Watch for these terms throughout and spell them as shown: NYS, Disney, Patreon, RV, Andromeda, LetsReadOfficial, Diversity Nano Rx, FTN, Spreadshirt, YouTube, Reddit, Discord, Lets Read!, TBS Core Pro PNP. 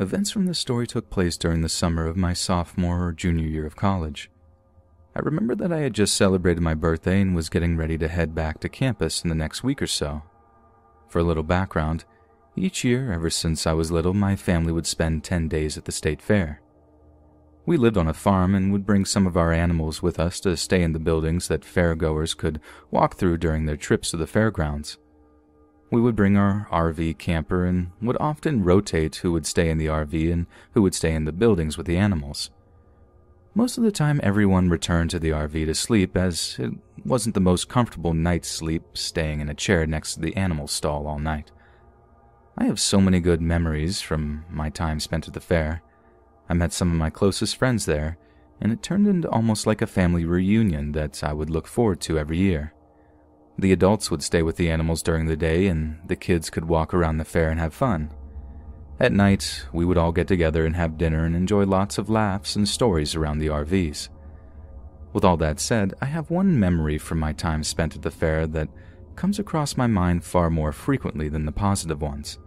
Events from this story took place during the summer of my sophomore or junior year of college. I remember that I had just celebrated my birthday and was getting ready to head back to campus in the next week or so. For a little background, each year ever since I was little, my family would spend 10 days at the state fair. We lived on a farm and would bring some of our animals with us to stay in the buildings that fairgoers could walk through during their trips to the fairgrounds. We would bring our RV camper and would often rotate who would stay in the RV and who would stay in the buildings with the animals. Most of the time, everyone returned to the RV to sleep, as it wasn't the most comfortable night's sleep staying in a chair next to the animal stall all night. I have so many good memories from my time spent at the fair. I met some of my closest friends there, and it turned into almost like a family reunion that I would look forward to every year. The adults would stay with the animals during the day, and the kids could walk around the fair and have fun. At night, we would all get together and have dinner and enjoy lots of laughs and stories around the RVs. With all that said, I have one memory from my time spent at the fair that comes across my mind far more frequently than the positive ones.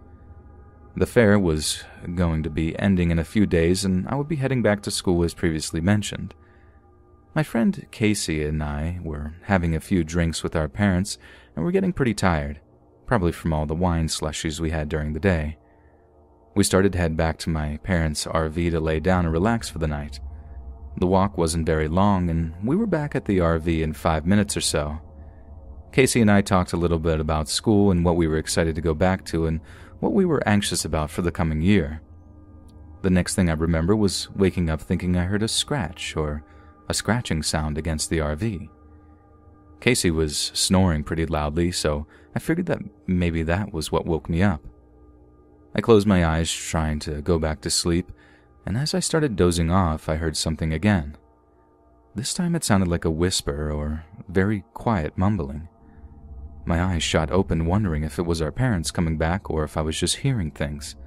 The fair was going to be ending in a few days, and I would be heading back to school as previously mentioned. My friend Casey and I were having a few drinks with our parents and were getting pretty tired, probably from all the wine slushies we had during the day. We started to head back to my parents' RV to lay down and relax for the night. The walk wasn't very long, and we were back at the RV in 5 minutes or so. Casey and I talked a little bit about school and what we were excited to go back to and what we were anxious about for the coming year. The next thing I remember was waking up thinking I heard a scratch or a scratching sound against the RV. Casey was snoring pretty loudly, so I figured that maybe that was what woke me up. I closed my eyes trying to go back to sleep, and as I started dozing off, I heard something again. This time it sounded like a whisper or very quiet mumbling. My eyes shot open, wondering if it was our parents coming back or if I was just hearing things.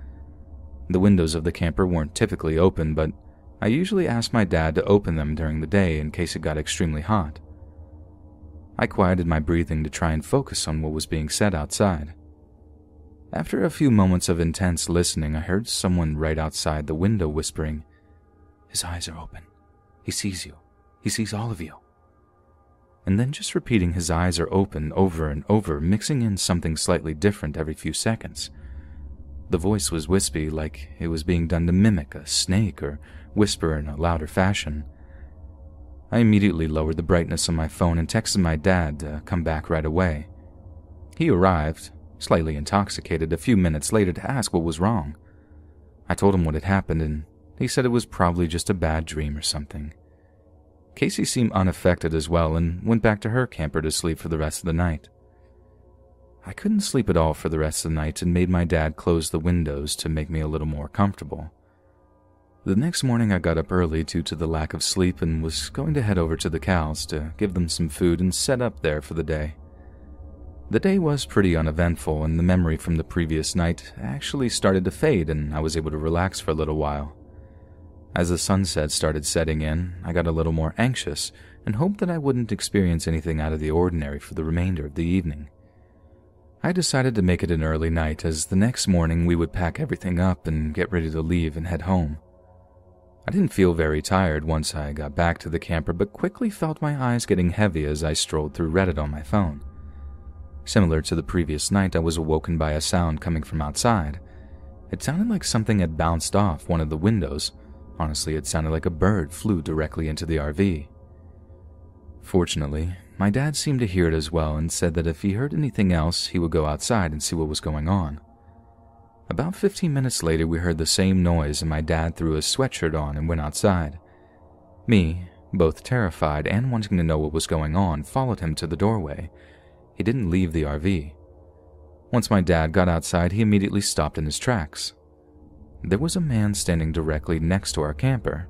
The windows of the camper weren't typically open, but I usually asked my dad to open them during the day in case it got extremely hot. I quieted my breathing to try and focus on what was being said outside. After a few moments of intense listening, I heard someone right outside the window whispering, "His eyes are open. He sees you. He sees all of you." And then just repeating "his eyes are open" over and over, mixing in something slightly different every few seconds. The voice was wispy, like it was being done to mimic a snake or whisper in a louder fashion. I immediately lowered the brightness on my phone and texted my dad to come back right away. He arrived, slightly intoxicated, a few minutes later to ask what was wrong. I told him what had happened, and he said it was probably just a bad dream or something. Casey seemed unaffected as well and went back to her camper to sleep for the rest of the night. I couldn't sleep at all for the rest of the night and made my dad close the windows to make me a little more comfortable. The next morning I got up early due to the lack of sleep and was going to head over to the cows to give them some food and set up there for the day. The day was pretty uneventful, and the memory from the previous night actually started to fade and I was able to relax for a little while. As the sunset started setting in, I got a little more anxious and hoped that I wouldn't experience anything out of the ordinary for the remainder of the evening. I decided to make it an early night, as the next morning we would pack everything up and get ready to leave and head home. I didn't feel very tired once I got back to the camper, but quickly felt my eyes getting heavy as I strolled through Reddit on my phone. Similar to the previous night, I was awoken by a sound coming from outside. It sounded like something had bounced off one of the windows. Honestly, it sounded like a bird flew directly into the RV. Fortunately, my dad seemed to hear it as well and said that if he heard anything else, he would go outside and see what was going on. About 15 minutes later, we heard the same noise and my dad threw his sweatshirt on and went outside. Me, both terrified and wanting to know what was going on, followed him to the doorway. He didn't leave the RV. Once my dad got outside, he immediately stopped in his tracks. There was a man standing directly next to our camper.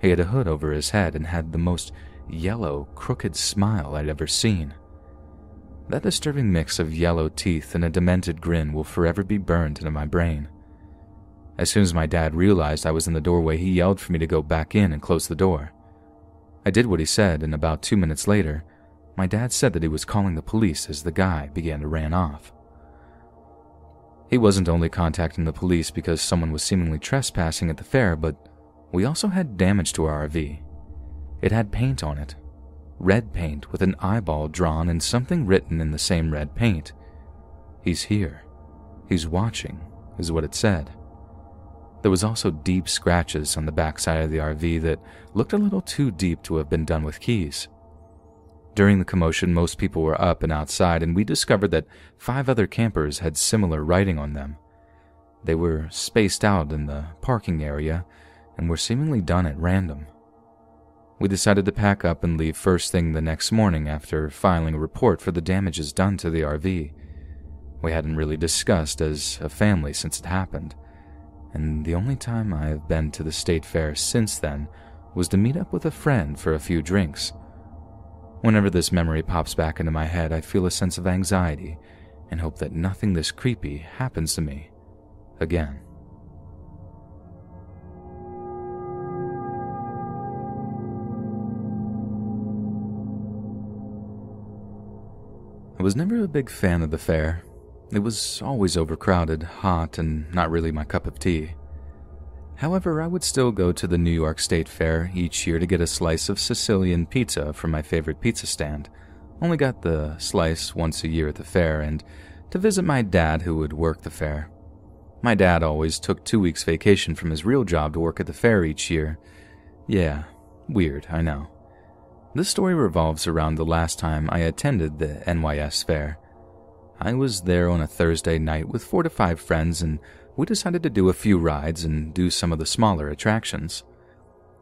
He had a hood over his head and had the most yellow, crooked smile I'd ever seen. That disturbing mix of yellow teeth and a demented grin will forever be burned into my brain. As soon as my dad realized I was in the doorway, he yelled for me to go back in and close the door. I did what he said, and about 2 minutes later, my dad said that he was calling the police as the guy began to run off. He wasn't only contacting the police because someone was seemingly trespassing at the fair, but we also had damage to our RV. It had paint on it. Red paint with an eyeball drawn and something written in the same red paint. "He's here. He's watching," is what it said. There was also deep scratches on the backside of the RV that looked a little too deep to have been done with keys. During the commotion, most people were up and outside, and we discovered that 5 other campers had similar writing on them. They were spaced out in the parking area and were seemingly done at random. We decided to pack up and leave first thing the next morning after filing a report for the damages done to the RV. We hadn't really discussed as a family since it happened, and the only time I have been to the state fair since then was to meet up with a friend for a few drinks. Whenever this memory pops back into my head, I feel a sense of anxiety and hope that nothing this creepy happens to me again. I was never a big fan of the fair. It was always overcrowded, hot, and not really my cup of tea. However, I would still go to the New York State Fair each year to get a slice of Sicilian pizza from my favorite pizza stand. Only got the slice once a year at the fair, and to visit my dad who would work the fair. My dad always took 2 weeks vacation from his real job to work at the fair each year. Yeah, weird, I know. This story revolves around the last time I attended the NYS fair. I was there on a Thursday night with 4 to 5 friends, and we decided to do a few rides and do some of the smaller attractions.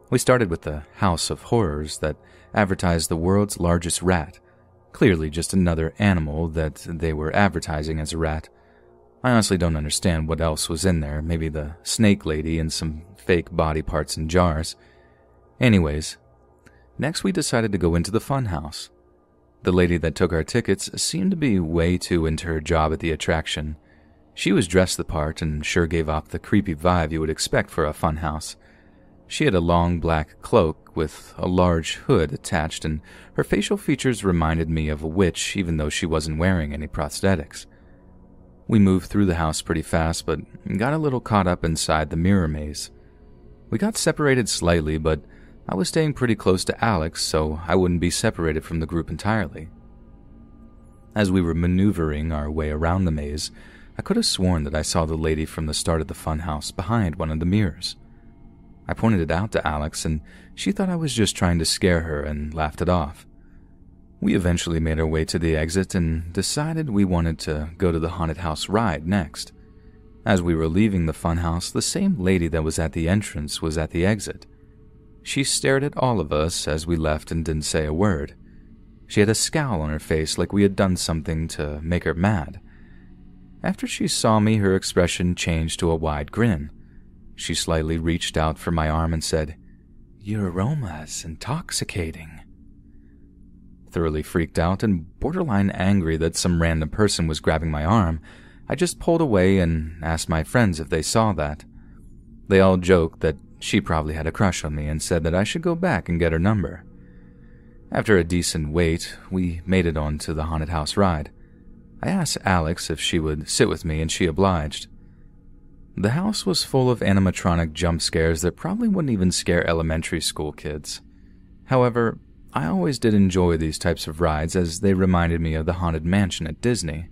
We started with the House of Horrors that advertised the world's largest rat, clearly just another animal that they were advertising as a rat. I honestly don't understand what else was in there, maybe the snake lady and some fake body parts in jars. Anyways, next we decided to go into the fun house. The lady that took our tickets seemed to be way too into her job at the attraction. She was dressed the part and sure gave off the creepy vibe you would expect for a funhouse. She had a long black cloak with a large hood attached, and her facial features reminded me of a witch even though she wasn't wearing any prosthetics. We moved through the house pretty fast, but got a little caught up inside the mirror maze. We got separated slightly, but I was staying pretty close to Alex, so I wouldn't be separated from the group entirely. As we were maneuvering our way around the maze, I could have sworn that I saw the lady from the start of the funhouse behind one of the mirrors. I pointed it out to Alex, and she thought I was just trying to scare her and laughed it off. We eventually made our way to the exit and decided we wanted to go to the haunted house ride next. As we were leaving the funhouse, the same lady that was at the entrance was at the exit. She stared at all of us as we left and didn't say a word. She had a scowl on her face like we had done something to make her mad. After she saw me, her expression changed to a wide grin. She slightly reached out for my arm and said, "Your aroma's intoxicating." Thoroughly freaked out and borderline angry that some random person was grabbing my arm, I just pulled away and asked my friends if they saw that. They all joked that she probably had a crush on me and said that I should go back and get her number. After a decent wait, we made it onto the haunted house ride. I asked Alex if she would sit with me, and she obliged. The house was full of animatronic jump scares that probably wouldn't even scare elementary school kids. However, I always did enjoy these types of rides as they reminded me of the Haunted Mansion at Disney.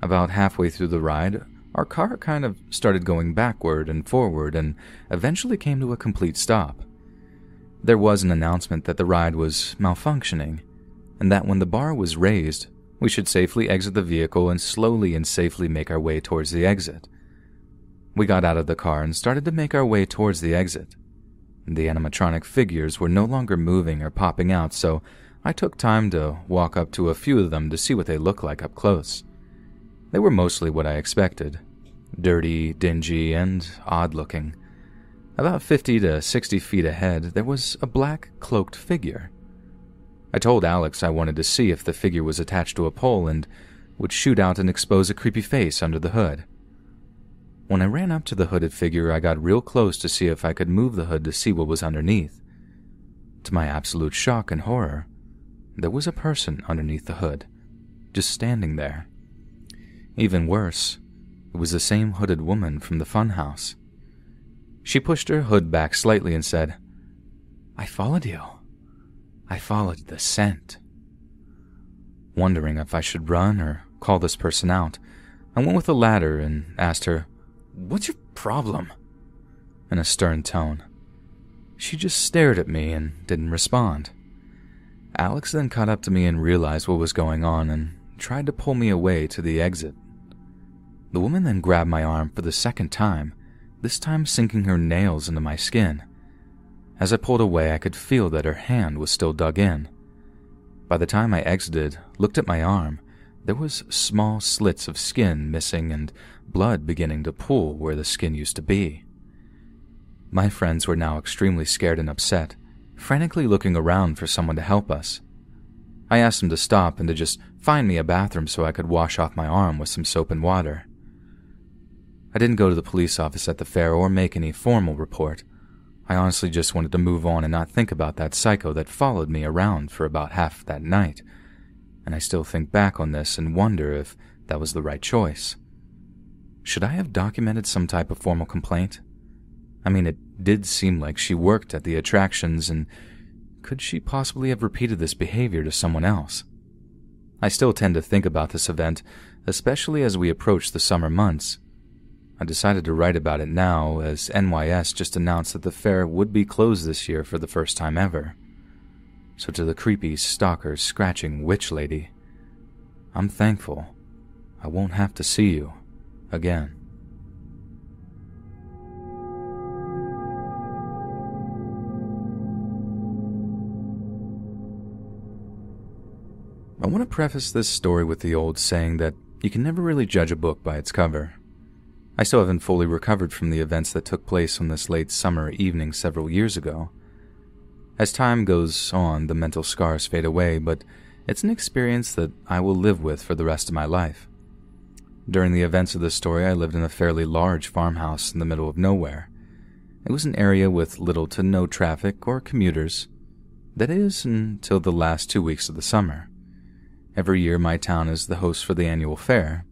About halfway through the ride, our car kind of started going backward and forward and eventually came to a complete stop. There was an announcement that the ride was malfunctioning, and that when the bar was raised, we should safely exit the vehicle and slowly and safely make our way towards the exit. We got out of the car and started to make our way towards the exit. The animatronic figures were no longer moving or popping out, so I took time to walk up to a few of them to see what they looked like up close. They were mostly what I expected. Dirty, dingy, and odd-looking. About 50 to 60 feet ahead, there was a black, cloaked figure. I told Alex I wanted to see if the figure was attached to a pole and would shoot out and expose a creepy face under the hood. When I ran up to the hooded figure, I got real close to see if I could move the hood to see what was underneath. To my absolute shock and horror, there was a person underneath the hood, just standing there. Even worse, It was the same hooded woman from the funhouse. She pushed her hood back slightly and said, "I followed you. I followed the scent." Wondering if I should run or call this person out, I went with a ladder and asked her, "What's your problem?" in a stern tone. She just stared at me and didn't respond. Alex then caught up to me and realized what was going on and tried to pull me away to the exit. The woman then grabbed my arm for the second time, this time sinking her nails into my skin. As I pulled away, I could feel that her hand was still dug in. By the time I exited, looked at my arm, there was small slits of skin missing and blood beginning to pool where the skin used to be. My friends were now extremely scared and upset, frantically looking around for someone to help us. I asked them to stop and to just find me a bathroom so I could wash off my arm with some soap and water. I didn't go to the police office at the fair or make any formal report. I honestly just wanted to move on and not think about that psycho that followed me around for about half that night, and I still think back on this and wonder if that was the right choice. Should I have documented some type of formal complaint? I mean, it did seem like she worked at the attractions, and could she possibly have repeated this behavior to someone else? I still tend to think about this event, especially as we approach the summer months. I decided to write about it now, as NYS just announced that the fair would be closed this year for the first time ever. So to the creepy, stalker-scratching witch lady, I'm thankful I won't have to see you again. I want to preface this story with the old saying that you can never really judge a book by its cover. I still haven't fully recovered from the events that took place on this late summer evening several years ago. As time goes on, the mental scars fade away, but it's an experience that I will live with for the rest of my life. During the events of this story, I lived in a fairly large farmhouse in the middle of nowhere. It was an area with little to no traffic or commuters. That is, until the last 2 weeks of the summer. Every year, my town is the host for the annual fair.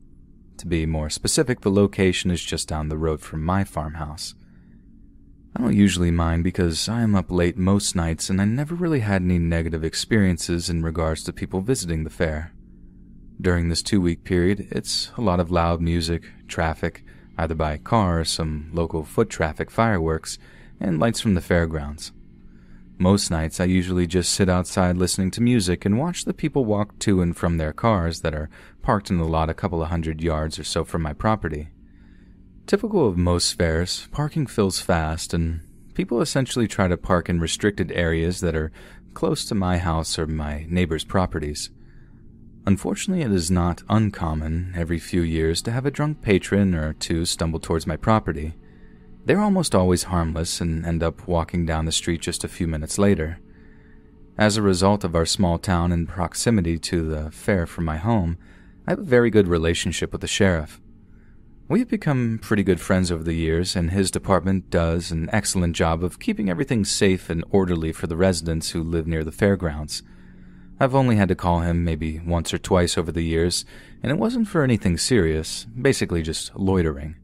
To be more specific, the location is just down the road from my farmhouse. I don't usually mind because I am up late most nights and I never really had any negative experiences in regards to people visiting the fair. During this 2 week period, it's a lot of loud music, traffic, either by car, some local foot traffic, fireworks, and lights from the fairgrounds. Most nights I usually just sit outside listening to music and watch the people walk to and from their cars that are parked in the lot a couple of hundred yards or so from my property. Typical of most fairs, parking fills fast and people essentially try to park in restricted areas that are close to my house or my neighbor's properties. Unfortunately, it is not uncommon every few years to have a drunk patron or two stumble towards my property. They're almost always harmless and end up walking down the street just a few minutes later. As a result of our small town and proximity to the fair from my home, I have a very good relationship with the sheriff. We have become pretty good friends over the years, and his department does an excellent job of keeping everything safe and orderly for the residents who live near the fairgrounds. I've only had to call him maybe once or twice over the years, and it wasn't for anything serious, basically just loitering.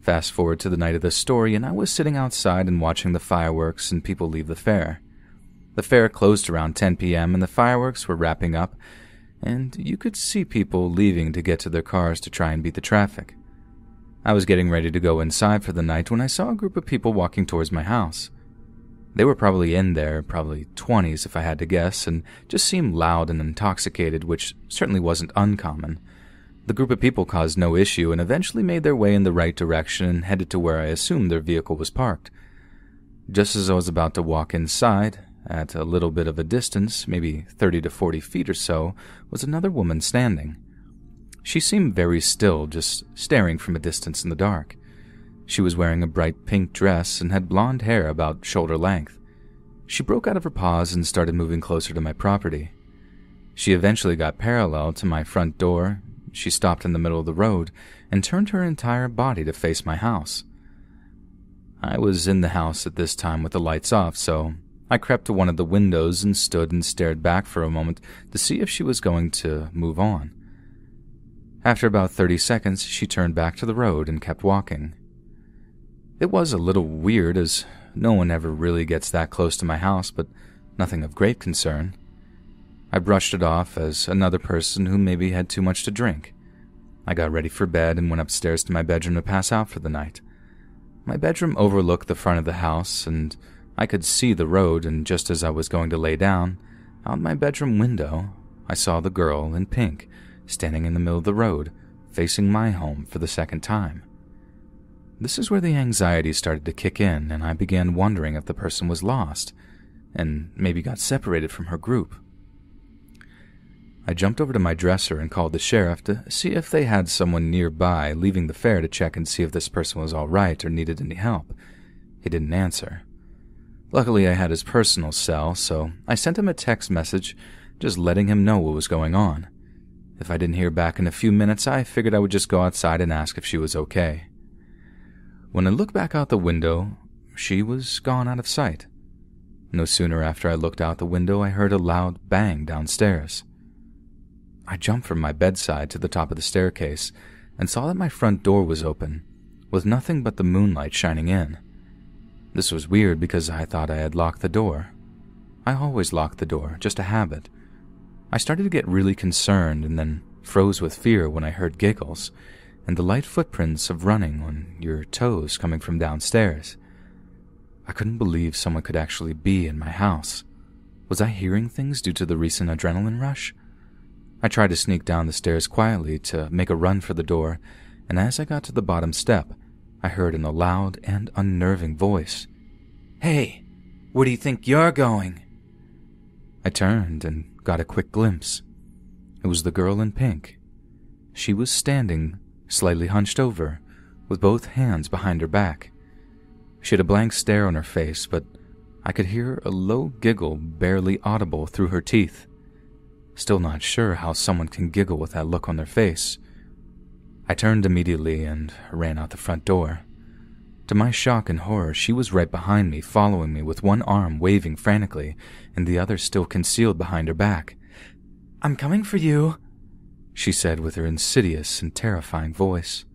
Fast forward to the night of this story, and I was sitting outside and watching the fireworks and people leave the fair. The fair closed around 10 p.m. and the fireworks were wrapping up, and you could see people leaving to get to their cars to try and beat the traffic. I was getting ready to go inside for the night when I saw a group of people walking towards my house. They were probably in their, probably 20s if I had to guess, and just seemed loud and intoxicated, which certainly wasn't uncommon. The group of people caused no issue and eventually made their way in the right direction and headed to where I assumed their vehicle was parked. Just as I was about to walk inside, at a little bit of a distance, maybe 30 to 40 feet or so, was another woman standing. She seemed very still, just staring from a distance in the dark. She was wearing a bright pink dress and had blonde hair about shoulder length. She broke out of her pause and started moving closer to my property. She eventually got parallel to my front door. She stopped in the middle of the road and turned her entire body to face my house. I was in the house at this time with the lights off, so I crept to one of the windows and stood and stared back for a moment to see if she was going to move on. After about 30 seconds, she turned back to the road and kept walking. It was a little weird, as no one ever really gets that close to my house, but nothing of great concern. I brushed it off as another person who maybe had too much to drink. I got ready for bed and went upstairs to my bedroom to pass out for the night. My bedroom overlooked the front of the house, and I could see the road, and just as I was going to lay down, out my bedroom window, I saw the girl in pink standing in the middle of the road, facing my home for the second time. This is where the anxiety started to kick in, and I began wondering if the person was lost, and maybe got separated from her group. I jumped over to my dresser and called the sheriff to see if they had someone nearby leaving the fair to check and see if this person was all right or needed any help. He didn't answer. Luckily, I had his personal cell, so I sent him a text message just letting him know what was going on. If I didn't hear back in a few minutes, I figured I would just go outside and ask if she was okay. When I looked back out the window, she was gone out of sight. No sooner after I looked out the window, I heard a loud bang downstairs. I jumped from my bedside to the top of the staircase and saw that my front door was open, with nothing but the moonlight shining in. This was weird because I thought I had locked the door. I always lock the door, just a habit. I started to get really concerned and then froze with fear when I heard giggles and the light footprints of running on your toes coming from downstairs. I couldn't believe someone could actually be in my house. Was I hearing things due to the recent adrenaline rush? I tried to sneak down the stairs quietly to make a run for the door, and as I got to the bottom step, I heard in a loud and unnerving voice, "Hey, where do you think you're going?" I turned and got a quick glimpse. It was the girl in pink. She was standing, slightly hunched over, with both hands behind her back. She had a blank stare on her face, but I could hear a low giggle barely audible through her teeth. Still not sure how someone can giggle with that look on their face. I turned immediately and ran out the front door. To my shock and horror, she was right behind me, following me with one arm waving frantically and the other still concealed behind her back. "I'm coming for you," she said with her insidious and terrifying voice.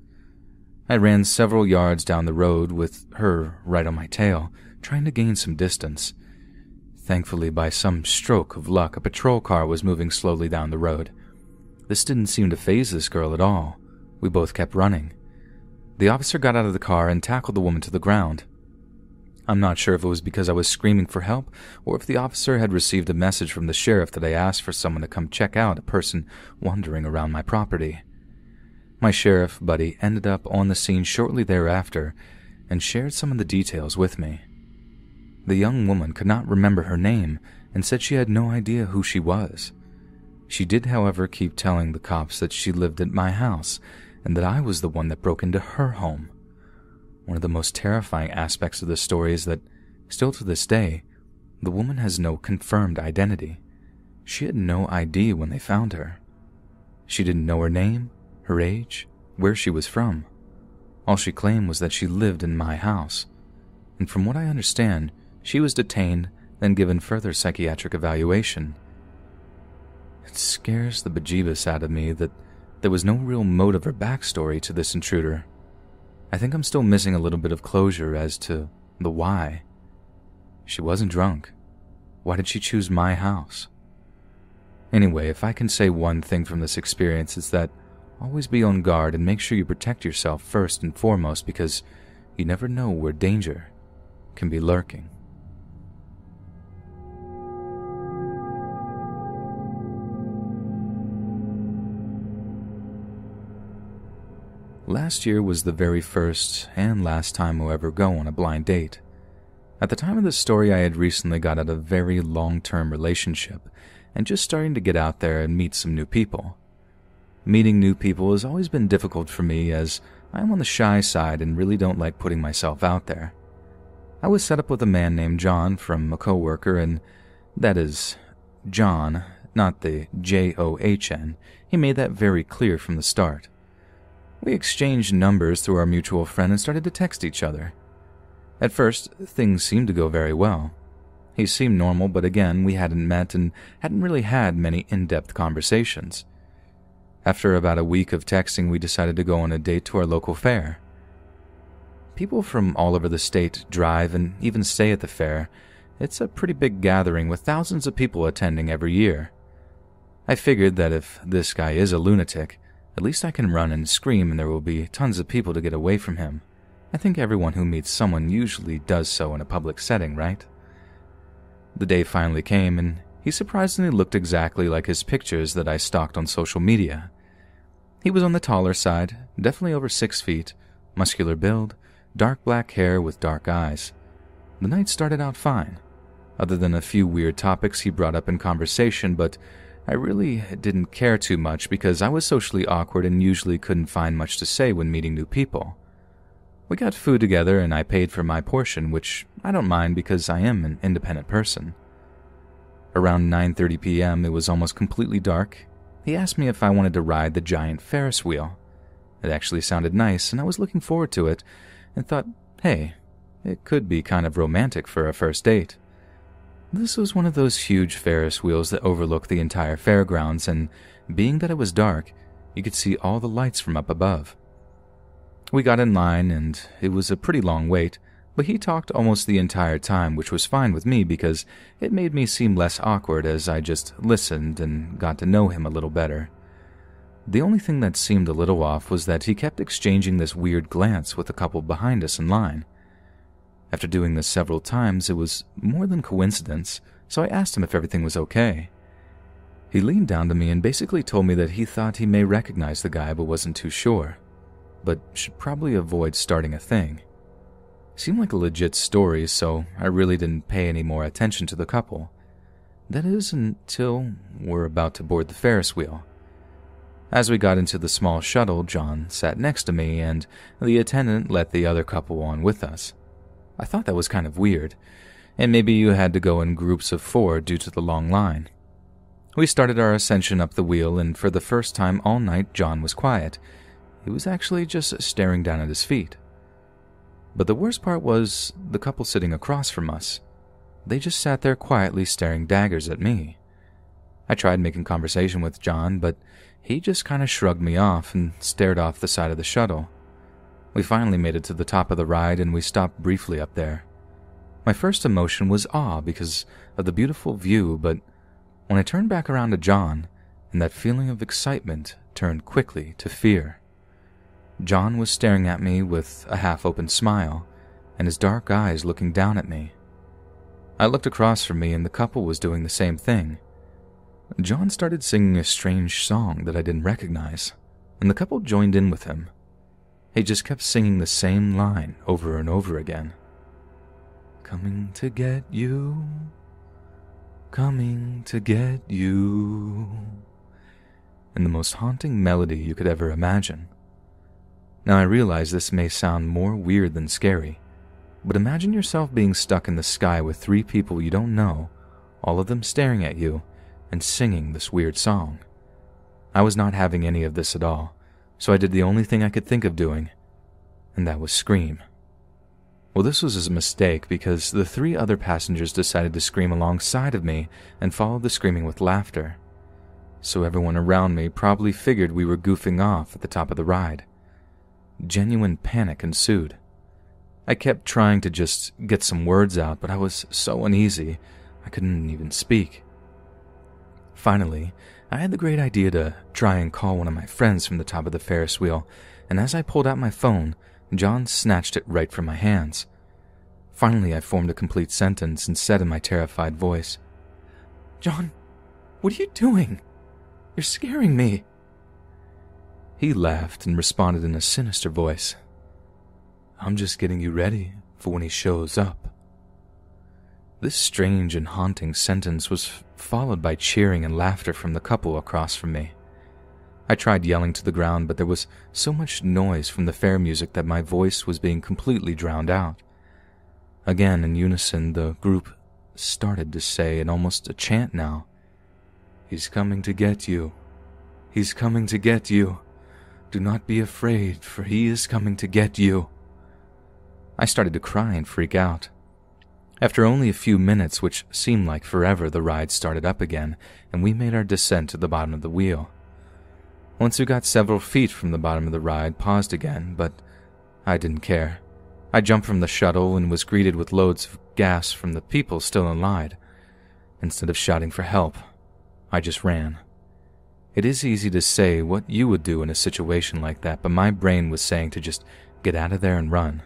I ran several yards down the road with her right on my tail, trying to gain some distance. Thankfully, by some stroke of luck, a patrol car was moving slowly down the road. This didn't seem to faze this girl at all. We both kept running. The officer got out of the car and tackled the woman to the ground. I'm not sure if it was because I was screaming for help or if the officer had received a message from the sheriff that I asked for someone to come check out a person wandering around my property. My sheriff buddy ended up on the scene shortly thereafter and shared some of the details with me. The young woman could not remember her name and said she had no idea who she was. She did, however, keep telling the cops that she lived at my house and that I was the one that broke into her home. One of the most terrifying aspects of this story is that, still to this day, the woman has no confirmed identity. She had no ID when they found her. She didn't know her name, her age, where she was from. All she claimed was that she lived in my house. And from what I understand, she was detained, then given further psychiatric evaluation. It scares the bejeebus out of me that there was no real motive or backstory to this intruder. I think I'm still missing a little bit of closure as to the why. She wasn't drunk. Why did she choose my house? Anyway, if I can say one thing from this experience, it's that always be on guard and make sure you protect yourself first and foremost, because you never know where danger can be lurking. Last year was the very first and last time I'll ever go on a blind date. At the time of this story, I had recently got out of a very long-term relationship and just starting to get out there and meet some new people. Meeting new people has always been difficult for me, as I'm on the shy side and really don't like putting myself out there. I was set up with a man named John from a coworker, and that is John, not the J-O-H-N. He made that very clear from the start. We exchanged numbers through our mutual friend and started to text each other. At first, things seemed to go very well. He seemed normal, but again, we hadn't met and hadn't really had many in-depth conversations. After about a week of texting, we decided to go on a date to our local fair. People from all over the state drive and even stay at the fair. It's a pretty big gathering with thousands of people attending every year. I figured that if this guy is a lunatic, at least I can run and scream and there will be tons of people to get away from him. I think everyone who meets someone usually does so in a public setting, right? The day finally came, and he surprisingly looked exactly like his pictures that I stalked on social media. He was on the taller side, definitely over 6 feet, muscular build, dark black hair with dark eyes. The night started out fine, other than a few weird topics he brought up in conversation, but I really didn't care too much because I was socially awkward and usually couldn't find much to say when meeting new people. We got food together and I paid for my portion, which I don't mind because I am an independent person. Around 9:30 p.m., it was almost completely dark. He asked me if I wanted to ride the giant Ferris wheel. It actually sounded nice and I was looking forward to it and thought, hey, it could be kind of romantic for a first date. This was one of those huge Ferris wheels that overlook the entire fairgrounds, and being that it was dark, you could see all the lights from up above. We got in line, and it was a pretty long wait, but he talked almost the entire time, which was fine with me because it made me seem less awkward as I just listened and got to know him a little better. The only thing that seemed a little off was that he kept exchanging this weird glance with a couple behind us in line. After doing this several times, it was more than coincidence, so I asked him if everything was okay. He leaned down to me and basically told me that he thought he may recognize the guy but wasn't too sure, but should probably avoid starting a thing. Seemed like a legit story, so I really didn't pay any more attention to the couple. That is, until we're about to board the Ferris wheel. As we got into the small shuttle, John sat next to me, and the attendant let the other couple on with us. I thought that was kind of weird, and maybe you had to go in groups of 4 due to the long line. We started our ascension up the wheel, and for the first time all night, John was quiet. He was actually just staring down at his feet. But the worst part was the couple sitting across from us. They just sat there quietly staring daggers at me. I tried making conversation with John, but he just kind of shrugged me off and stared off the side of the shuttle. We finally made it to the top of the ride and we stopped briefly up there. My first emotion was awe because of the beautiful view, but when I turned back around to John, and that feeling of excitement turned quickly to fear. John was staring at me with a half-open smile and his dark eyes looking down at me. I looked across from me and the couple was doing the same thing. John started singing a strange song that I didn't recognize, and the couple joined in with him. He just kept singing the same line over and over again. Coming to get you, coming to get you. And the most haunting melody you could ever imagine. Now I realize this may sound more weird than scary, but imagine yourself being stuck in the sky with 3 people you don't know, all of them staring at you and singing this weird song. I was not having any of this at all, so I did the only thing I could think of doing, and that was scream. Well, this was a mistake because the 3 other passengers decided to scream alongside of me and followed the screaming with laughter. So everyone around me probably figured we were goofing off at the top of the ride. Genuine panic ensued. I kept trying to just get some words out, but I was so uneasy, I couldn't even speak. Finally, I had the great idea to try and call one of my friends from the top of the Ferris wheel, and as I pulled out my phone, John snatched it right from my hands. Finally, I formed a complete sentence and said in my terrified voice, "John, what are you doing? You're scaring me." He laughed and responded in a sinister voice, "I'm just getting you ready for when he shows up." This strange and haunting sentence was followed by cheering and laughter from the couple across from me. I tried yelling to the ground, but there was so much noise from the fair music that my voice was being completely drowned out. Again, in unison, the group started to say in almost a chant now, "He's coming to get you. He's coming to get you. Do not be afraid, for he is coming to get you." I started to cry and freak out. After only a few minutes, which seemed like forever, the ride started up again, and we made our descent to the bottom of the wheel. Once we got several feet from the bottom of the ride, paused again, but I didn't care. I jumped from the shuttle and was greeted with loads of gasps from the people still in line. Instead of shouting for help, I just ran. It is easy to say what you would do in a situation like that, but my brain was saying to just get out of there and run.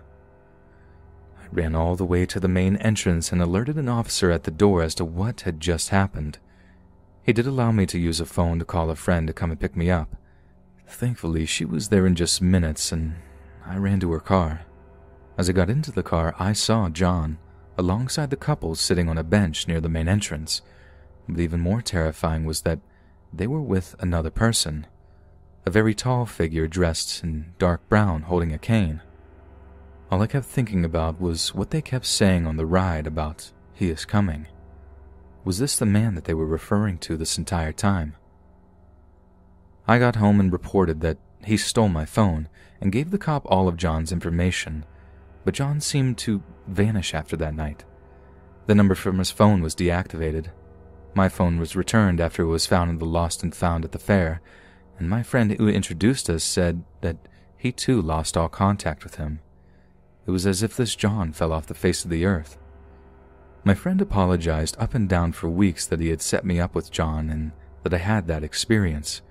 I ran all the way to the main entrance and alerted an officer at the door as to what had just happened. He did allow me to use a phone to call a friend to come and pick me up. Thankfully, she was there in just minutes, and I ran to her car. As I got into the car, I saw John, alongside the couple sitting on a bench near the main entrance. But even more terrifying was that they were with another person, a very tall figure dressed in dark brown holding a cane. All I kept thinking about was what they kept saying on the ride about "he is coming." Was this the man that they were referring to this entire time? I got home and reported that he stole my phone and gave the cop all of John's information, but John seemed to vanish after that night. The number from his phone was deactivated. My phone was returned after it was found in the lost and found at the fair, and my friend who introduced us said that he too lost all contact with him. It was as if this John fell off the face of the earth. My friend apologized up and down for weeks that he had set me up with John and that I had that experience.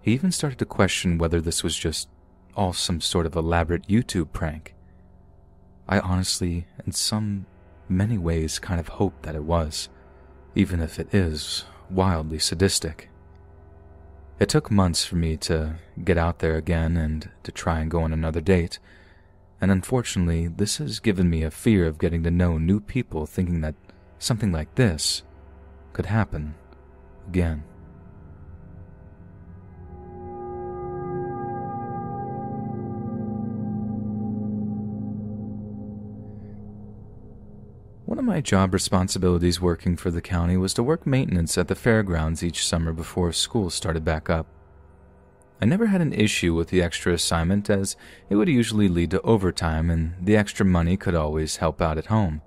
He even started to question whether this was just all some sort of elaborate YouTube prank. I honestly, in many ways, kind of hoped that it was, even if it is wildly sadistic. It took months for me to get out there again and to try and go on another date, and unfortunately, this has given me a fear of getting to know new people, thinking that something like this could happen again. One of my job responsibilities working for the county was to work maintenance at the fairgrounds each summer before school started back up. I never had an issue with the extra assignment, as it would usually lead to overtime and the extra money could always help out at home.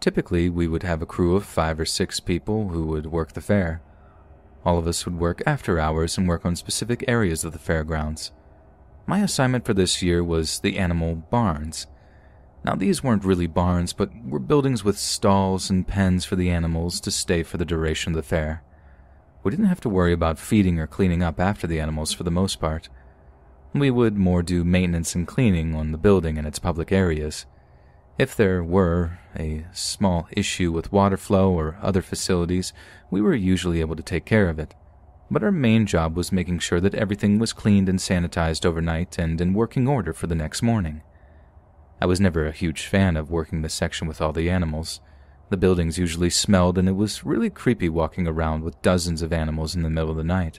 Typically, we would have a crew of 5 or 6 people who would work the fair. All of us would work after hours and work on specific areas of the fairgrounds. My assignment for this year was the animal barns. Now, these weren't really barns, but were buildings with stalls and pens for the animals to stay for the duration of the fair. We didn't have to worry about feeding or cleaning up after the animals for the most part. We would more do maintenance and cleaning on the building and its public areas. If there were a small issue with water flow or other facilities, we were usually able to take care of it. But our main job was making sure that everything was cleaned and sanitized overnight and in working order for the next morning. I was never a huge fan of working this section with all the animals. The buildings usually smelled, and it was really creepy walking around with dozens of animals in the middle of the night.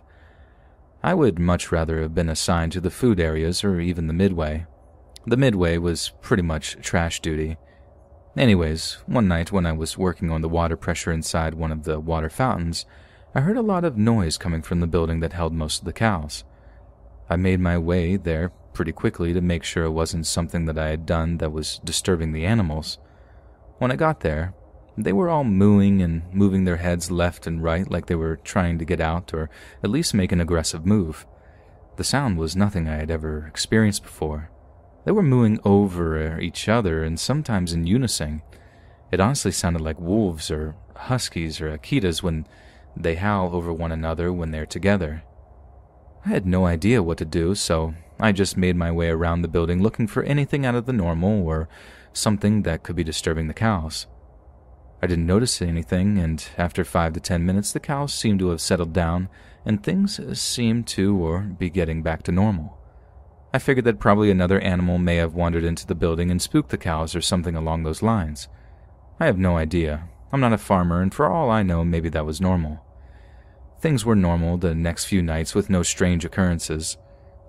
I would much rather have been assigned to the food areas or even the midway. The midway was pretty much trash duty. Anyways, one night when I was working on the water pressure inside one of the water fountains, I heard a lot of noise coming from the building that held most of the cows. I made my way there pretty quickly to make sure it wasn't something that I had done that was disturbing the animals. When I got there, they were all mooing and moving their heads left and right like they were trying to get out or at least make an aggressive move. The sound was nothing I had ever experienced before. They were mooing over each other and sometimes in unison. It honestly sounded like wolves or huskies or akitas when they howl over one another when they're together. I had no idea what to do, so I just made my way around the building looking for anything out of the normal or something that could be disturbing the cows. I didn't notice anything, and after 5 to 10 minutes, the cows seemed to have settled down, and things seemed to or be getting back to normal. I figured that probably another animal may have wandered into the building and spooked the cows or something along those lines. I have no idea. I'm not a farmer, and for all I know, maybe that was normal. Things were normal the next few nights with no strange occurrences.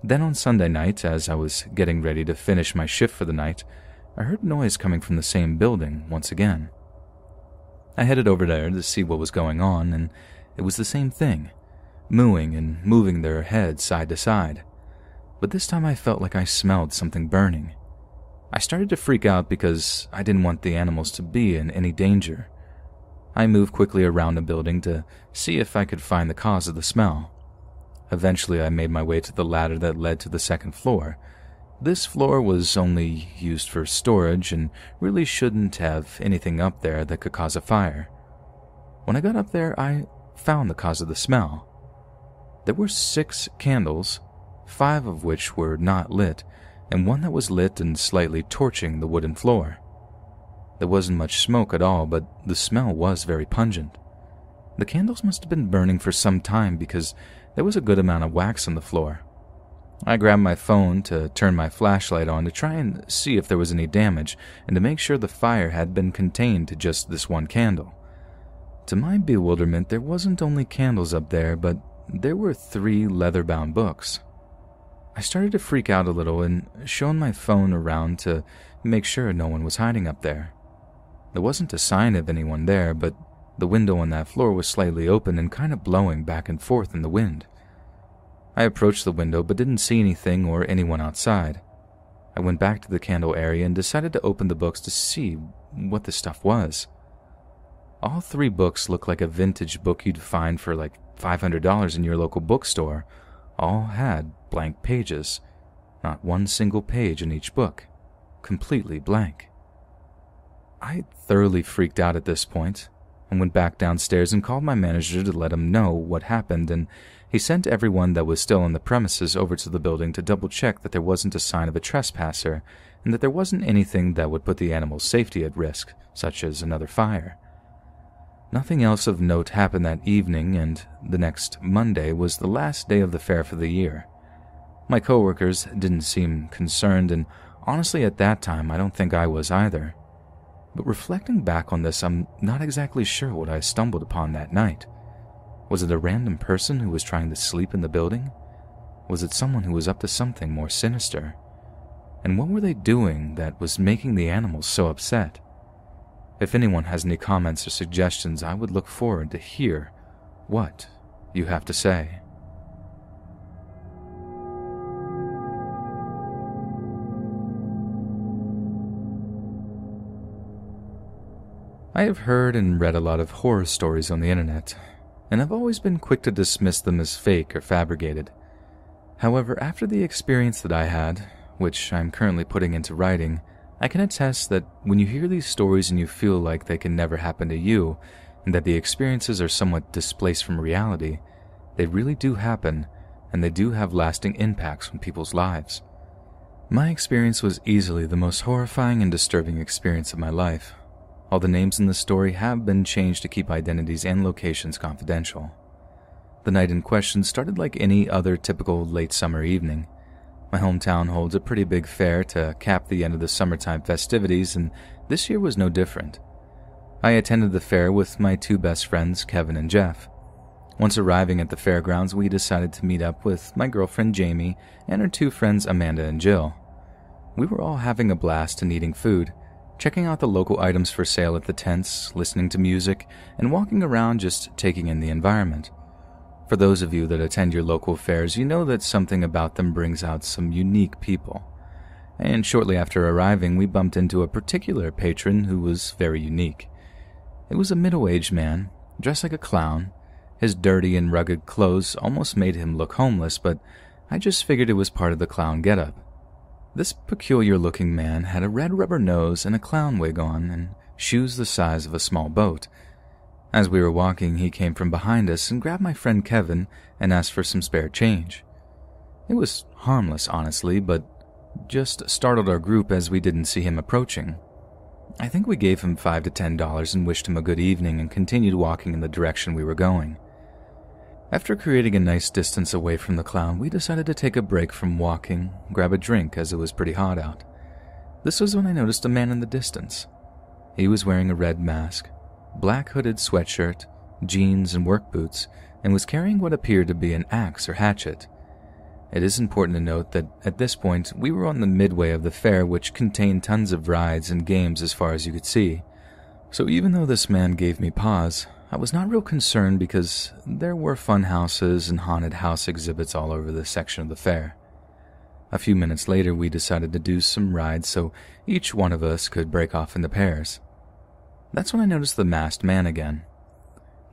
Then on Sunday night, as I was getting ready to finish my shift for the night, I heard noise coming from the same building once again. I headed over there to see what was going on, and it was the same thing, mooing and moving their heads side to side. But this time I felt like I smelled something burning. I started to freak out because I didn't want the animals to be in any danger. I moved quickly around the building to see if I could find the cause of the smell. Eventually, I made my way to the ladder that led to the second floor. This floor was only used for storage and really shouldn't have anything up there that could cause a fire. When I got up there, I found the cause of the smell. There were 6 candles, 5 of which were not lit, and one that was lit and slightly torching the wooden floor. There wasn't much smoke at all, but the smell was very pungent. The candles must have been burning for some time because there was a good amount of wax on the floor. I grabbed my phone to turn my flashlight on to try and see if there was any damage and to make sure the fire had been contained to just this one candle. To my bewilderment, there wasn't only candles up there, but there were 3 leather-bound books. I started to freak out a little and shone my phone around to make sure no one was hiding up there. There wasn't a sign of anyone there, but the window on that floor was slightly open and kind of blowing back and forth in the wind. I approached the window but didn't see anything or anyone outside. I went back to the candle area and decided to open the books to see what this stuff was. All 3 books looked like a vintage book you'd find for like $500 in your local bookstore. All had blank pages. Not one single page in each book. Completely blank. I thoroughly freaked out at this point and went back downstairs and called my manager to let him know what happened, and he sent everyone that was still on the premises over to the building to double check that there wasn't a sign of a trespasser and that there wasn't anything that would put the animal's safety at risk, such as another fire. Nothing else of note happened that evening, and the next Monday was the last day of the fair for the year. My coworkers didn't seem concerned, and honestly at that time I don't think I was either. But reflecting back on this, I'm not exactly sure what I stumbled upon that night. Was it a random person who was trying to sleep in the building? Was it someone who was up to something more sinister? And what were they doing that was making the animals so upset? If anyone has any comments or suggestions, I would look forward to hear what you have to say. I have heard and read a lot of horror stories on the internet, and I've always been quick to dismiss them as fake or fabricated. However, after the experience that I had, which I'm currently putting into writing, I can attest that when you hear these stories and you feel like they can never happen to you, and that the experiences are somewhat displaced from reality, they really do happen, and they do have lasting impacts on people's lives. My experience was easily the most horrifying and disturbing experience of my life. All the names in the story have been changed to keep identities and locations confidential. The night in question started like any other typical late summer evening. My hometown holds a pretty big fair to cap the end of the summertime festivities, and this year was no different. I attended the fair with my 2 best friends, Kevin and Jeff. Once arriving at the fairgrounds, we decided to meet up with my girlfriend Jamie and her 2 friends, Amanda and Jill. We were all having a blast and eating food, checking out the local items for sale at the tents, listening to music, and walking around just taking in the environment. For those of you that attend your local fairs, you know that something about them brings out some unique people. And shortly after arriving, we bumped into a particular patron who was very unique. It was a middle-aged man, dressed like a clown. His dirty and rugged clothes almost made him look homeless, but I just figured it was part of the clown getup. This peculiar-looking man had a red rubber nose and a clown wig on, and shoes the size of a small boat. As we were walking, he came from behind us and grabbed my friend Kevin and asked for some spare change. It was harmless, honestly, but just startled our group as we didn't see him approaching. I think we gave him $5 to $10 and wished him a good evening and continued walking in the direction we were going. After creating a nice distance away from the clown, we decided to take a break from walking, grab a drink as it was pretty hot out. This was when I noticed a man in the distance. He was wearing a red mask, black hooded sweatshirt, jeans and work boots, and was carrying what appeared to be an axe or hatchet. It is important to note that at this point we were on the midway of the fair, which contained tons of rides and games as far as you could see. So even though this man gave me pause, I was not real concerned because there were fun houses and haunted house exhibits all over this section of the fair. A few minutes later, we decided to do some rides so each one of us could break off into pairs. That's when I noticed the masked man again.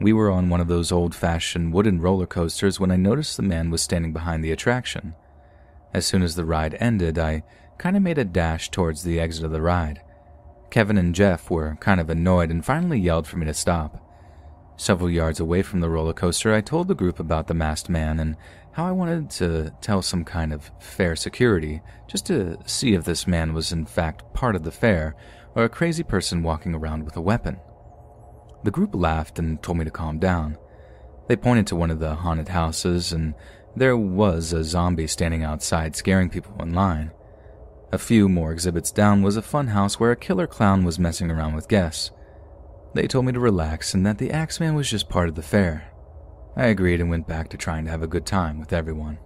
We were on one of those old-fashioned wooden roller coasters when I noticed the man was standing behind the attraction. As soon as the ride ended, I kind of made a dash towards the exit of the ride. Kevin and Jeff were kind of annoyed and finally yelled for me to stop. Several yards away from the roller coaster, I told the group about the masked man and how I wanted to tell some kind of fair security just to see if this man was in fact part of the fair or a crazy person walking around with a weapon. The group laughed and told me to calm down. They pointed to one of the haunted houses, and there was a zombie standing outside scaring people in line. A few more exhibits down was a fun house where a killer clown was messing around with guests. They told me to relax and that the Axeman was just part of the fair. I agreed and went back to trying to have a good time with everyone.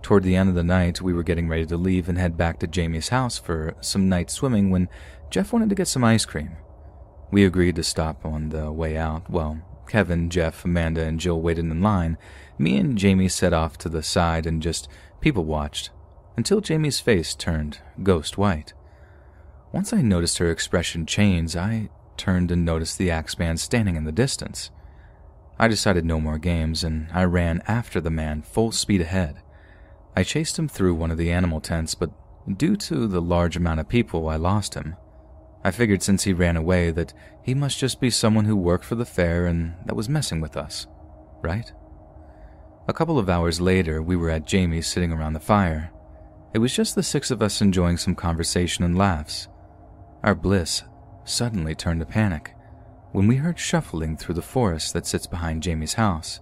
Toward the end of the night, we were getting ready to leave and head back to Jamie's house for some night swimming when Jeff wanted to get some ice cream. We agreed to stop on the way out. Well, Kevin, Jeff, Amanda, and Jill waited in line. Me and Jamie set off to the side and just people watched, until Jamie's face turned ghost white. Once I noticed her expression change, I turned and noticed the Axeman standing in the distance. I decided no more games, and I ran after the man full speed ahead. I chased him through one of the animal tents, but due to the large amount of people, I lost him. I figured since he ran away that he must just be someone who worked for the fair and that was messing with us, right? A couple of hours later, we were at Jamie's sitting around the fire. It was just the six of us enjoying some conversation and laughs. Our bliss suddenly turned to panic when we heard shuffling through the forest that sits behind Jamie's house.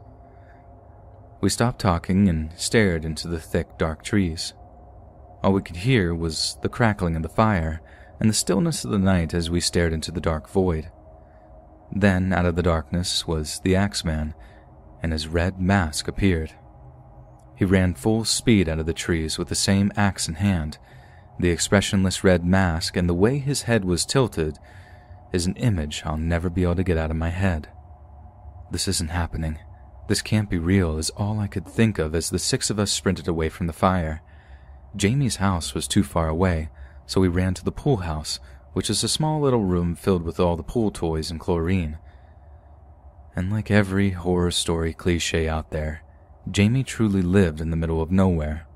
We stopped talking and stared into the thick, dark trees. All we could hear was the crackling of the fire and the stillness of the night as we stared into the dark void. Then, out of the darkness was the Axeman, and his red mask appeared. He ran full speed out of the trees with the same axe in hand. The expressionless red mask and the way his head was tilted is an image I'll never be able to get out of my head. This isn't happening. This can't be real is all I could think of as the six of us sprinted away from the fire. Jamie's house was too far away, so we ran to the pool house, which is a small little room filled with all the pool toys and chlorine. And like every horror story cliche out there, Jamie truly lived in the middle of nowhere.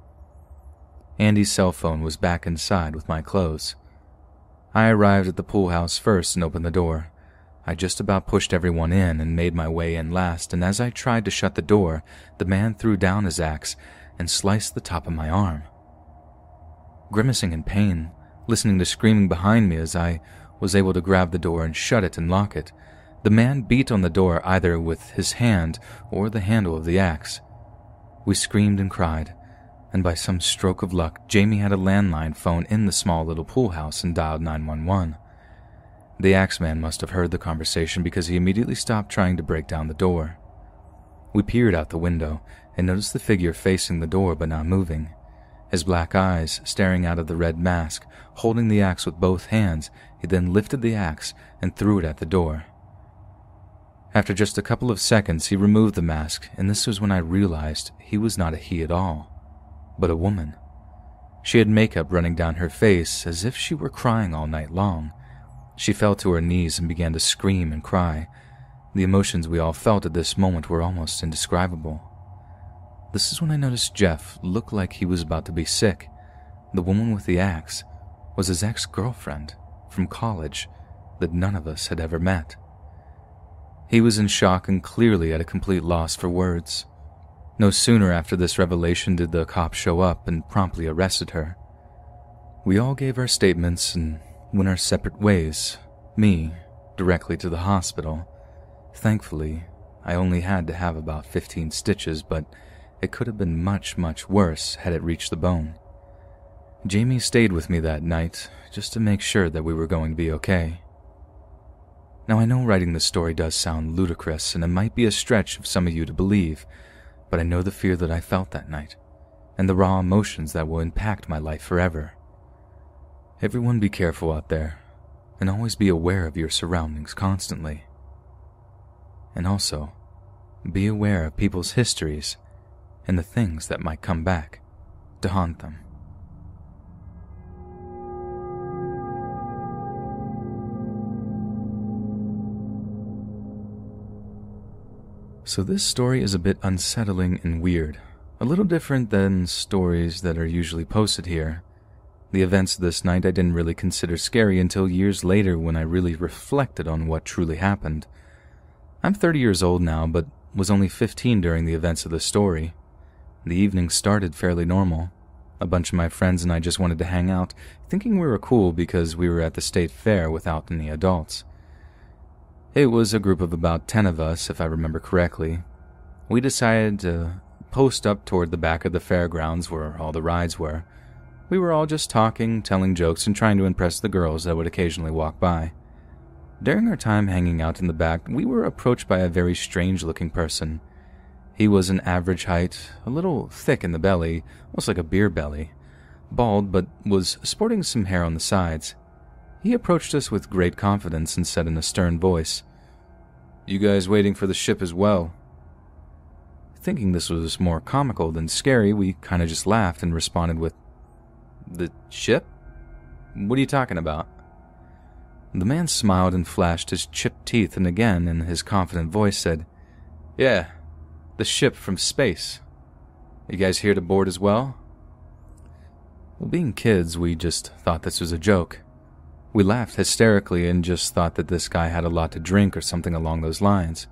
Andy's cell phone was back inside with my clothes. I arrived at the pool house first and opened the door. I just about pushed everyone in and made my way in last, and as I tried to shut the door, the man threw down his axe and sliced the top of my arm. Grimacing in pain, listening to screaming behind me as I was able to grab the door and shut it and lock it, the man beat on the door either with his hand or the handle of the axe. We screamed and cried, and by some stroke of luck, Jamie had a landline phone in the small little pool house and dialed 911. The Axeman must have heard the conversation because he immediately stopped trying to break down the door. We peered out the window and noticed the figure facing the door but not moving, his black eyes staring out of the red mask. Holding the axe with both hands, he then lifted the axe and threw it at the door. After just a couple of seconds, he removed the mask, and this was when I realized he was not a he at all, but a woman. She had makeup running down her face as if she were crying all night long. She fell to her knees and began to scream and cry. The emotions we all felt at this moment were almost indescribable. This is when I noticed Jeff looked like he was about to be sick. The woman with the axe was his ex-girlfriend from college that none of us had ever met. He was in shock and clearly at a complete loss for words. No sooner after this revelation did the cop show up and promptly arrested her. We all gave our statements and went our separate ways, me directly to the hospital. Thankfully, I only had to have about 15 stitches, but it could have been much, much worse had it reached the bone. Jamie stayed with me that night just to make sure that we were going to be okay. Now, I know writing this story does sound ludicrous, and it might be a stretch for some of you to believe, but I know the fear that I felt that night, and the raw emotions that will impact my life forever. Everyone be careful out there, and always be aware of your surroundings constantly. And also, be aware of people's histories and the things that might come back to haunt them. So this story is a bit unsettling and weird. A little different than stories that are usually posted here. The events this night I didn't really consider scary until years later when I really reflected on what truly happened. I'm 30 years old now, but was only 15 during the events of the story. The evening started fairly normal. A bunch of my friends and I just wanted to hang out, thinking we were cool because we were at the state fair without any adults. It was a group of about 10 of us, if I remember correctly. We decided to post up toward the back of the fairgrounds where all the rides were. We were all just talking, telling jokes, and trying to impress the girls that would occasionally walk by. During our time hanging out in the back, we were approached by a very strange-looking person. He was an average height, a little thick in the belly, almost like a beer belly, bald but was sporting some hair on the sides. He approached us with great confidence and said in a stern voice, "You guys waiting for the ship as well?" Thinking this was more comical than scary, we kinda just laughed and responded with, "The ship? What are you talking about?" The man smiled and flashed his chipped teeth and again in his confident voice said, "Yeah, the ship from space. You guys here to board as well?" Well, being kids, we just thought this was a joke. We laughed hysterically and just thought that this guy had a lot to drink or something along those lines.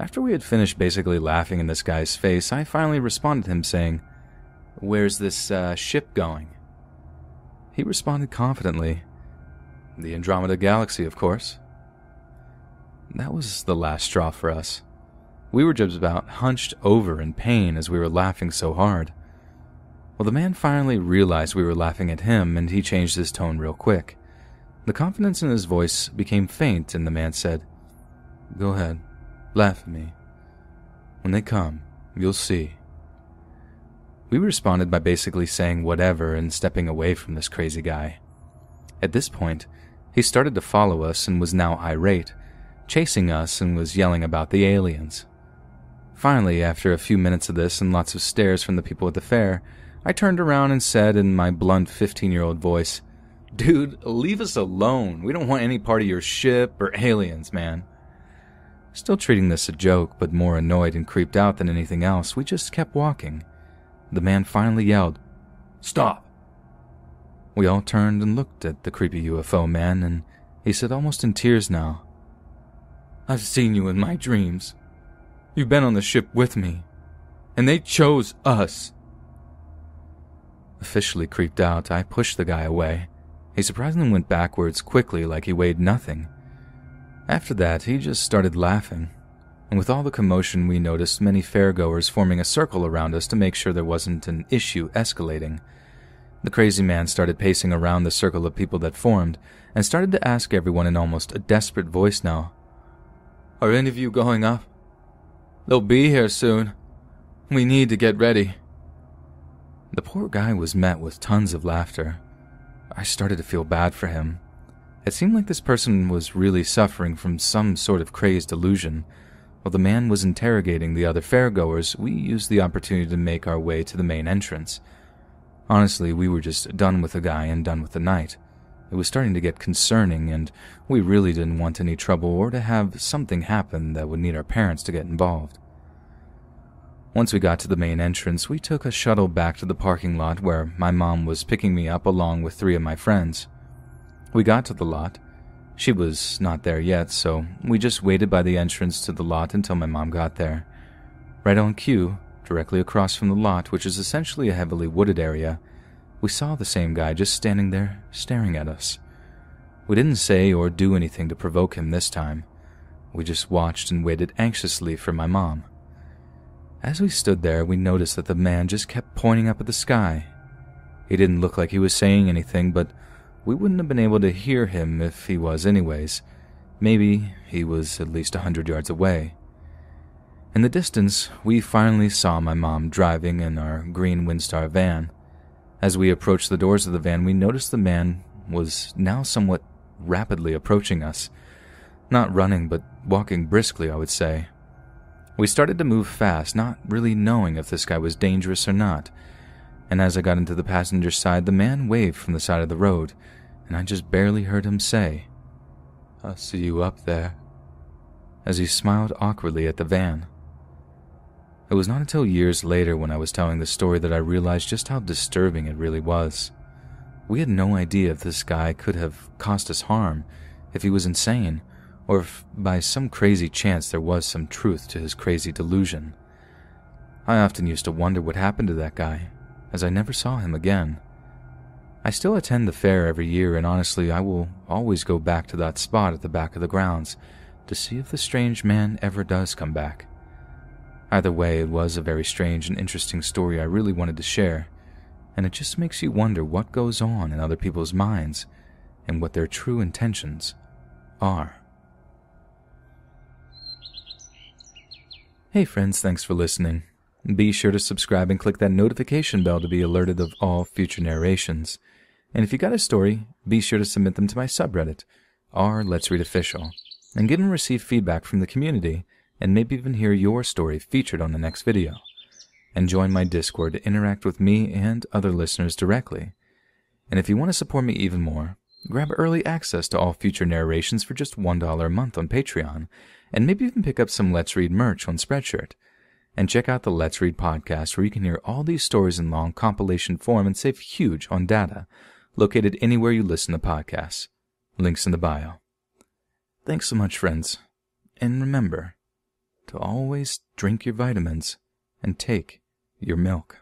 After we had finished basically laughing in this guy's face, I finally responded to him saying, "Where's this ship going?" He responded confidently, "The Andromeda Galaxy, of course." That was the last straw for us. We were just about hunched over in pain as we were laughing so hard. Well, the man finally realized we were laughing at him and he changed his tone real quick. The confidence in his voice became faint and the man said, "Go ahead, laugh at me. When they come, you'll see." We responded by basically saying whatever and stepping away from this crazy guy. At this point, he started to follow us and was now irate, chasing us and was yelling about the aliens. Finally, after a few minutes of this and lots of stares from the people at the fair, I turned around and said in my blunt 15-year-old voice, "Dude, leave us alone. We don't want any part of your ship or aliens, man." Still treating this a joke, but more annoyed and creeped out than anything else, we just kept walking. The man finally yelled, "Stop!" We all turned and looked at the creepy UFO man, and he said almost in tears now, "I've seen you in my dreams. You've been on the ship with me, and they chose us." Officially creeped out, I pushed the guy away. He surprisingly went backwards quickly like he weighed nothing. After that, he just started laughing, and with all the commotion we noticed many fairgoers forming a circle around us to make sure there wasn't an issue escalating. The crazy man started pacing around the circle of people that formed, and started to ask everyone in almost a desperate voice now, "Are any of you going up? They'll be here soon. We need to get ready." The poor guy was met with tons of laughter. I started to feel bad for him. It seemed like this person was really suffering from some sort of crazed delusion. While the man was interrogating the other fairgoers, we used the opportunity to make our way to the main entrance. Honestly, we were just done with the guy and done with the night. It was starting to get concerning, and we really didn't want any trouble or to have something happen that would need our parents to get involved. Once we got to the main entrance, we took a shuttle back to the parking lot where my mom was picking me up along with 3 of my friends. We got to the lot. She was not there yet, so we just waited by the entrance to the lot until my mom got there. Right on cue, directly across from the lot, which is essentially a heavily wooded area, we saw the same guy just standing there, staring at us. We didn't say or do anything to provoke him this time. We just watched and waited anxiously for my mom. As we stood there, we noticed that the man just kept pointing up at the sky. He didn't look like he was saying anything, but we wouldn't have been able to hear him if he was anyways. Maybe he was at least 100 yards away. In the distance, we finally saw my mom driving in our green Windstar van. As we approached the doors of the van, we noticed the man was now somewhat rapidly approaching us. Not running, but walking briskly, I would say. We started to move fast, not really knowing if this guy was dangerous or not. And as I got into the passenger side, the man waved from the side of the road, and I just barely heard him say, "I'll see you up there." as he smiled awkwardly at the van. It was not until years later when I was telling the story that I realized just how disturbing it really was. We had no idea if this guy could have caused us harm, if he was insane, or if by some crazy chance there was some truth to his crazy delusion. I often used to wonder what happened to that guy, as I never saw him again. I still attend the fair every year, and honestly, I will always go back to that spot at the back of the grounds to see if the strange man ever does come back. Either way, it was a very strange and interesting story I really wanted to share, and it just makes you wonder what goes on in other people's minds and what their true intentions are. Hey friends, thanks for listening. Be sure to subscribe and click that notification bell to be alerted of all future narrations. And if you got a story, be sure to submit them to my subreddit, r/LetsReadOfficial, and give and receive feedback from the community, and maybe even hear your story featured on the next video. And join my Discord to interact with me and other listeners directly. And if you want to support me even more, grab early access to all future narrations for just $1 a month on Patreon, and maybe even pick up some Let's Read merch on Spreadshirt. And check out the Let's Read podcast, where you can hear all these stories in long compilation form and save huge on data, located anywhere you listen to podcasts. Links in the bio. Thanks so much, friends. And remember to always drink your vitamins and take your milk.